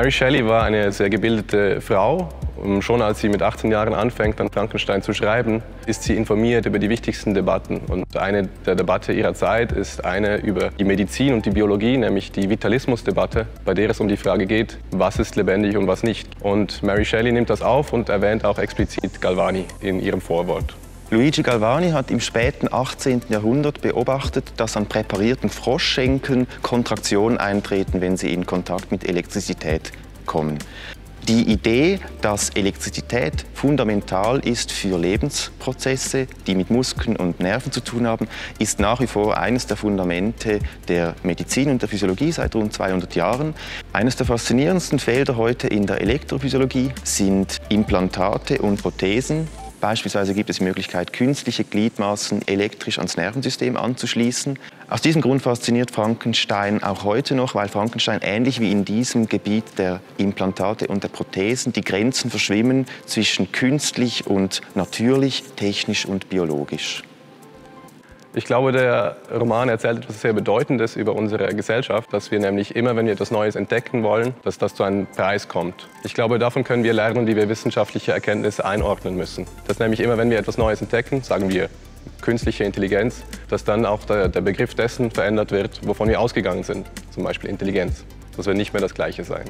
Mary Shelley war eine sehr gebildete Frau. Schon als sie mit 18 Jahren anfängt, an Frankenstein zu schreiben, ist sie informiert über die wichtigsten Debatten. Und eine der Debatten ihrer Zeit ist eine über die Medizin und die Biologie, nämlich die Vitalismusdebatte, bei der es um die Frage geht, was ist lebendig und was nicht. Und Mary Shelley nimmt das auf und erwähnt auch explizit Galvani in ihrem Vorwort. Luigi Galvani hat im späten 18. Jahrhundert beobachtet, dass an präparierten Froschschenkeln Kontraktionen eintreten, wenn sie in Kontakt mit Elektrizität kommen. Die Idee, dass Elektrizität fundamental ist für Lebensprozesse, die mit Muskeln und Nerven zu tun haben, ist nach wie vor eines der Fundamente der Medizin und der Physiologie seit rund 200 Jahren. Eines der faszinierendsten Felder heute in der Elektrophysiologie sind Implantate und Prothesen. Beispielsweise gibt es die Möglichkeit, künstliche Gliedmaßen elektrisch ans Nervensystem anzuschließen. Aus diesem Grund fasziniert Frankenstein auch heute noch, weil Frankenstein ähnlich wie in diesem Gebiet der Implantate und der Prothesen die Grenzen verschwimmen zwischen künstlich und natürlich, technisch und biologisch. Ich glaube, der Roman erzählt etwas sehr Bedeutendes über unsere Gesellschaft, dass wir nämlich immer, wenn wir etwas Neues entdecken wollen, dass das zu einem Preis kommt. Ich glaube, davon können wir lernen, wie wir wissenschaftliche Erkenntnisse einordnen müssen. Dass nämlich immer, wenn wir etwas Neues entdecken, sagen wir künstliche Intelligenz, dass dann auch der Begriff dessen verändert wird, wovon wir ausgegangen sind, zum Beispiel Intelligenz. Das wird nicht mehr das Gleiche sein.